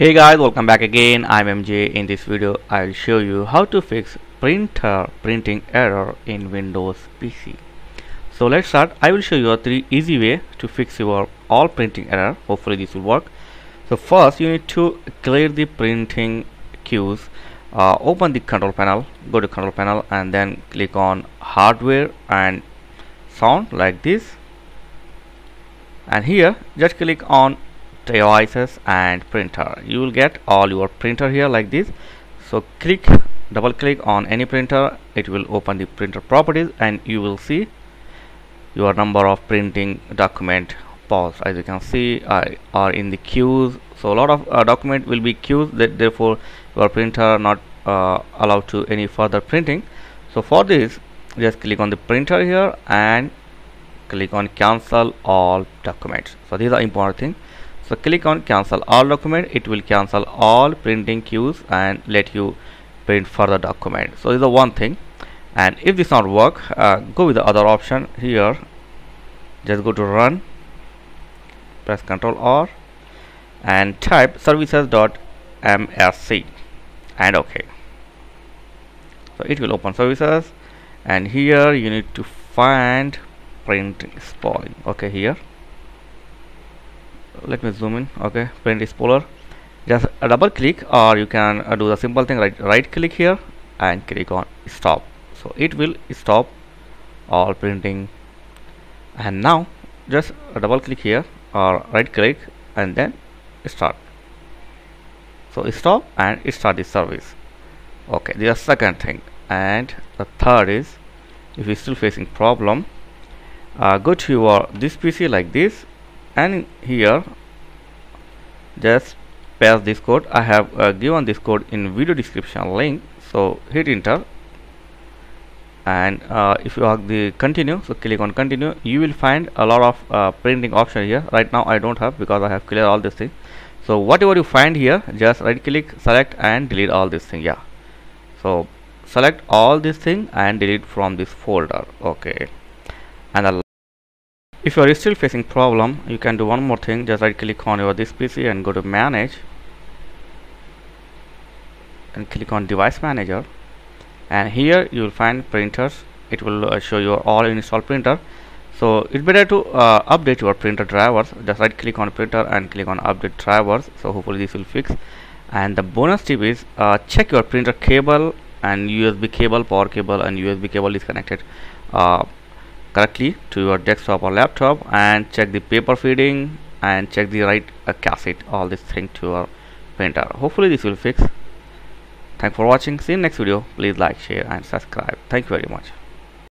Hey guys, welcome back again. I'm MJ. In this video I'll show you how to fix printing error in Windows PC. So let's start. I will show you 3 easy way to fix your all printing error. Hopefully this will work. So first you need to clear the printing queues. Open the control panel, go to control panel and then click on hardware and sound like this, and here just click on devices and printer. You will get all your printer here like this. So double click on any printer. It will open the printer properties and you will see your number of printing document pause. As you can see, I are in the queues. So a lot of document will be queues, that therefore your printer not allowed to any further printing. So for this just click on the printer here and click on cancel all documents. So these are important things. So click on cancel all document. It will cancel all printing queues and let you print further document. So this is the one thing. And if this not work, go with the other option here. Just go to run, press Ctrl R and type services.msc and OK. So it will open services and here you need to find print spooling. OK, here let me zoom in. Okay, print spooler. Just double click, or you can do the simple thing, right click here and click on stop. So it will stop all printing. And now just double click here or right click and then start. So stop and start the service. Okay, the second thing. And the third is, if you're still facing problem, go to your this PC like this. And here just paste this code. I have given this code in video description link. So hit enter and if you have the continue, so click on continue. You will find a lot of printing option here. Right now I don't have, because I have cleared all this thing. So whatever you find here, just right click, select and delete all this thing. Yeah, so select all this thing and delete from this folder. Okay, and the if you are still facing problem, you can do one more thing. Just right click on your this PC and go to manage and click on device manager, and here you will find printers. It will show you all installed printer. So it's better to update your printer drivers. Just right click on printer and click on update drivers. So hopefully this will fix. And the bonus tip is check your printer cable and USB cable, power cable and USB cable is connected correctly to your desktop or laptop, and check the paper feeding and check the right cassette, all this thing to your printer. Hopefully this will fix. Thanks for watching. See you in next video. Please like, share and subscribe. Thank you very much.